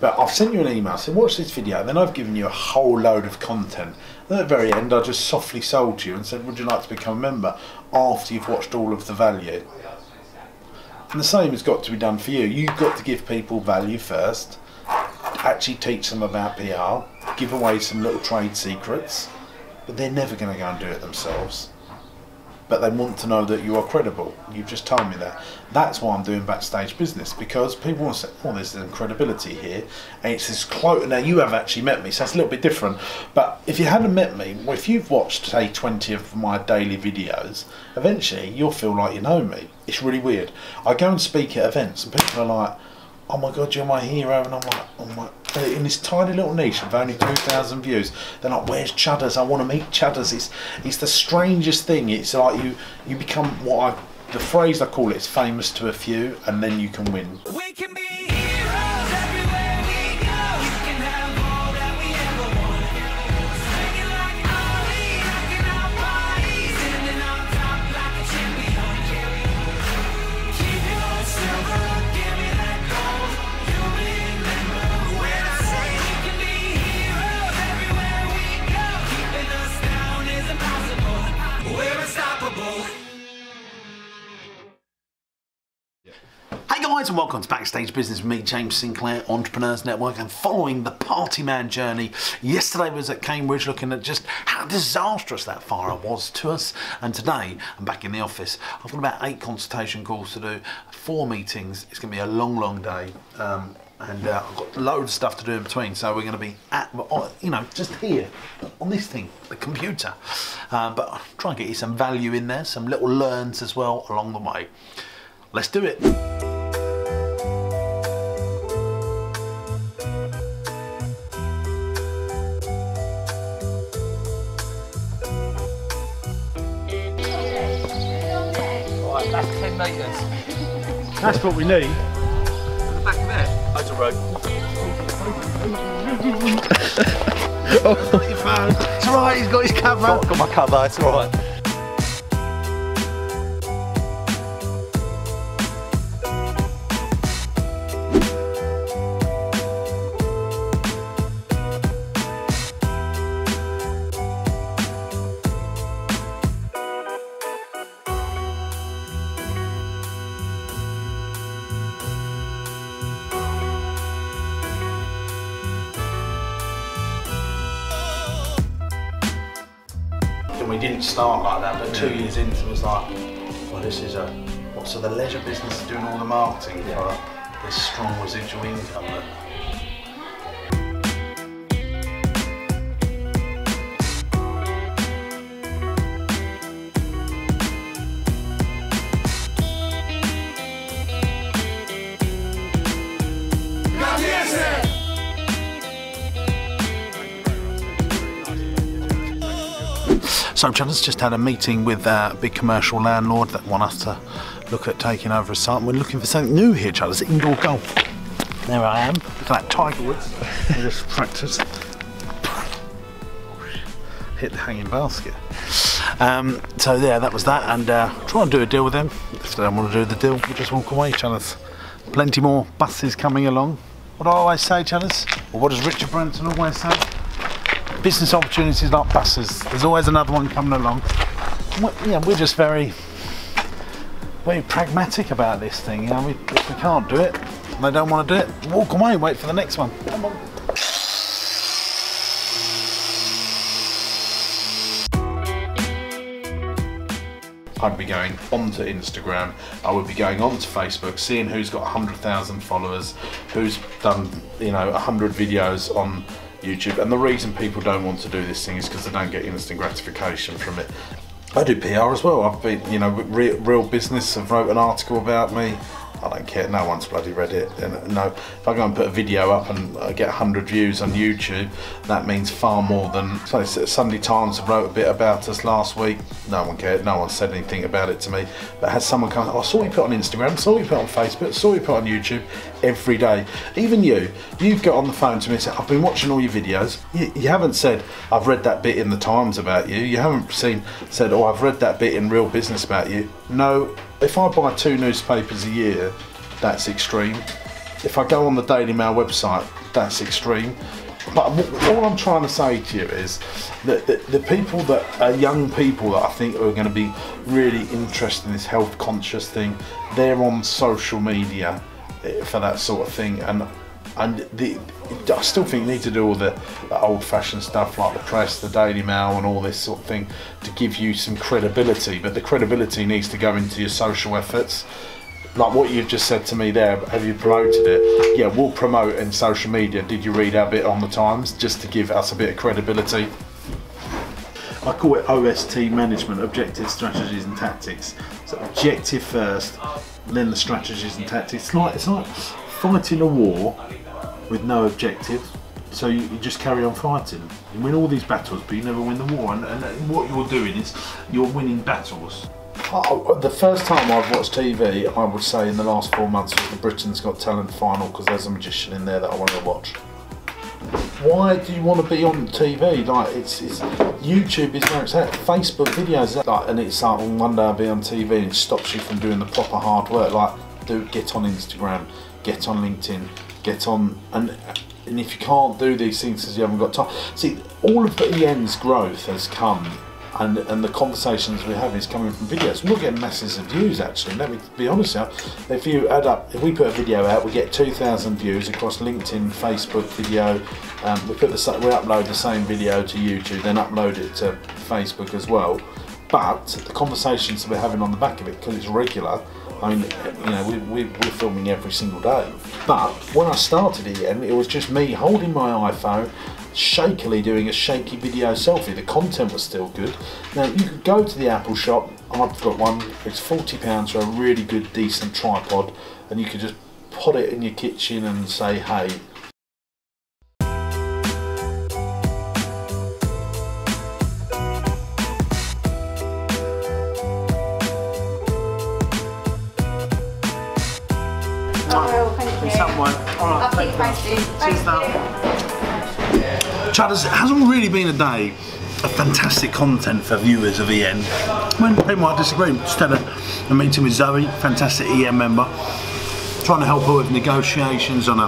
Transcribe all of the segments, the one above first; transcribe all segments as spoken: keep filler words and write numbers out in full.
But I've sent you an email saying watch this video, and then I've given you a whole load of content. And at the very end I just softly sold to you and said, would you like to become a member after you've watched all of the value? And the same has got to be done for you. You've got to give people value first, actually teach them about P R, give away some little trade secrets, but they're never going to go and do it themselves. But they want to know that you are credible. You've just told me that. That's why I'm doing Backstage Business, because people want to say, oh, there's some credibility here. And it's this close. Now, you have actually met me, so it's a little bit different. But if you hadn't met me, well, if you've watched, say, twenty of my daily videos, eventually you'll feel like you know me. It's really weird. I go and speak at events, and people are like, oh my God, you're my hero, and I'm like, oh my, in this tiny little niche of only two thousand views, they're like, where's Chudders? I want to meet Chudders. It's, it's the strangest thing. It's like you, you become what I, the phrase I call it, is famous to a few, and then you can win. We can be heroes everywhere we go. You can have all that we ever want. Singing like Ali, knocking our bodies, standing on top like a champion. Keep your silver. Hey guys, and welcome to Backstage Business with me, James Sinclair, Entrepreneurs Network, and following the party man journey. Yesterday was at Cambridge, looking at just how disastrous that fire was to us, and today I'm back in the office. I've got about eight consultation calls to do, four meetings. It's going to be a long, long day. Um, and uh, I've got loads of stuff to do in between, so we're going to be at, you know, just here on this thing, the computer, uh, but I'll try and get you some value in there, some little learns as well along the way. Let's do it. Right, that's ten metres. That's what we need. Road. Oh. Got your phone. It's alright, he's got his cover. Got, got my cover, it's alright. We didn't start like that, but two years into it was like, well, this is a what? So the leisure business is doing all the marketing for yeah. This strong residual income. That, so Chudders just had a meeting with uh, a big commercial landlord that want us to look at taking over a site, and we're looking for something new here, Chudders, indoor golf. There I am, look at that Tiger Woods. I just practice. Hit the hanging basket. Um, so yeah, that was that, and uh, try and do a deal with them. If they don't want to do the deal, we just walk away, Chudders. Plenty more buses coming along. What do I always say, Chudders? Or what does Richard Branson always say? Business opportunities like buses. There's always another one coming along. We're, you know, we're just very, very pragmatic about this thing. You know, we, if we can't do it, and they don't want to do it, walk away, wait for the next one. Come on. I'd be going onto Instagram, I would be going onto Facebook, seeing who's got one hundred thousand followers, who's done, you know, one hundred videos on YouTube, and the reason people don't want to do this thing is because they don't get instant gratification from it. I do P R as well. I've been, you know, Re Real Business have wrote an article about me. I don't care, no one's bloody read it. And no, if I go and put a video up and I get one hundred views on YouTube, that means far more than, so Sunday Times wrote a bit about us last week. No one cared, no one said anything about it to me. But has someone come, oh, I saw you put on Instagram, saw you put on Facebook, saw you put on YouTube every day. Even you, you've got on the phone to me and said, I've been watching all your videos. You, you haven't said, I've read that bit in the Times about you. You haven't seen, said, oh, I've read that bit in Real Business about you. No. If I buy two newspapers a year, that's extreme. If I go on the Daily Mail website, that's extreme. But all I'm trying to say to you is that the, the people that are young people that I think are going to be really interested in this health conscious thing, they're on social media for that sort of thing. And and the, I still think you need to do all the, the old fashioned stuff like the press, the Daily Mail and all this sort of thing to give you some credibility. But the credibility needs to go into your social efforts. Like what you've just said to me there, have you promoted it? Yeah, we'll promote in social media. Did you read our bit on the Times? Just to give us a bit of credibility. I call it O S T management, objectives, strategies and tactics. So objective first, then the strategies and tactics. It's like, it's like fighting a war with no objective. So you, you just carry on fighting. You win all these battles, but you never win the war. And, and what you're doing is you're winning battles. Oh, the first time I've watched T V, I would say in the last four months, was the Britain's Got Talent final, because there's a magician in there that I want to watch. Why do you want to be on T V? Like it's, it's YouTube is where it's at. Facebook videos, like, and it's like, one day I'll be on T V, and it stops you from doing the proper hard work. Like, do get on Instagram, get on LinkedIn, get on, and and if you can't do these things because you haven't got time, see, all of the E N's growth has come. And, and the conversations we have is coming from videos. We're getting masses of views actually. Let me be honest now, if you add up, if we put a video out, we get two thousand views across LinkedIn, Facebook video. Um, we, put the, we upload the same video to YouTube, then upload it to Facebook as well. But the conversations that we're having on the back of it, because it's regular, I mean, you know, we, we, we're filming every single day. But when I started E N, it was just me holding my iPhone, shakily doing a shaky video selfie. The content was still good. Now, you could go to the Apple shop. I've got one. It's forty pounds for a really good, decent tripod. And you could just put it in your kitchen and say, hey. Chad, it hasn't really been a day of fantastic content for viewers of E N. When people might disagree, just had a, a meeting with Zoe, fantastic E N member, trying to help her with negotiations on a,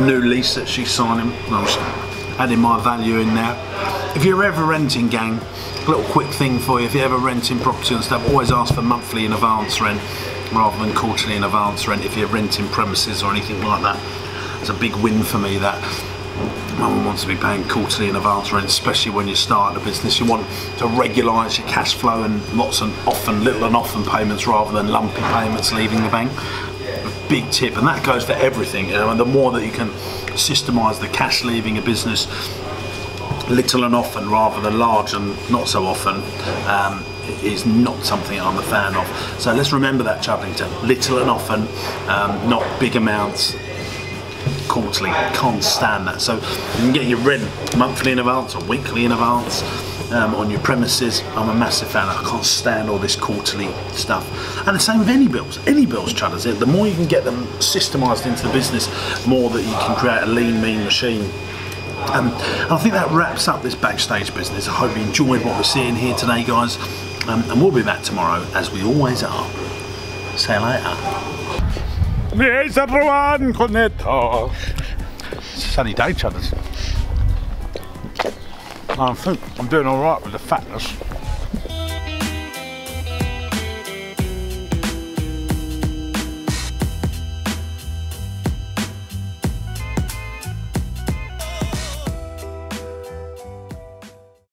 a new lease that she's signing. I was adding my value in there. If you're ever renting, gang, a little quick thing for you, if you're ever renting property and stuff, always ask for monthly in advance rent rather than quarterly in advance rent if you're renting premises or anything like that. It's a big win for me that no one wants to be paying quarterly in advance rent, especially when you're starting a business. You want to regularise your cash flow and lots and often, little and often payments rather than lumpy payments leaving the bank. A big tip, and that goes for everything. You know, and the more that you can systemise the cash leaving a business, little and often rather than large and not so often, um, is not something I'm a fan of. So let's remember that, Chadlington. Little and often, um, not big amounts. Quarterly, can't stand that. So you can get your rent monthly in advance or weekly in advance um, on your premises. I'm a massive fan. I can't stand all this quarterly stuff. And the same with any bills. Any bills, Chudders. The more you can get them systemised into the business, the more that you can create a lean, mean machine. Um, and I think that wraps up this Backstage Business. I hope you enjoyed what we're seeing here today, guys. Um, and we'll be back tomorrow, as we always are. See you later. Yes, everyone, connector. Sunny day, Chudders. I'm, I'm doing all right with the fatness.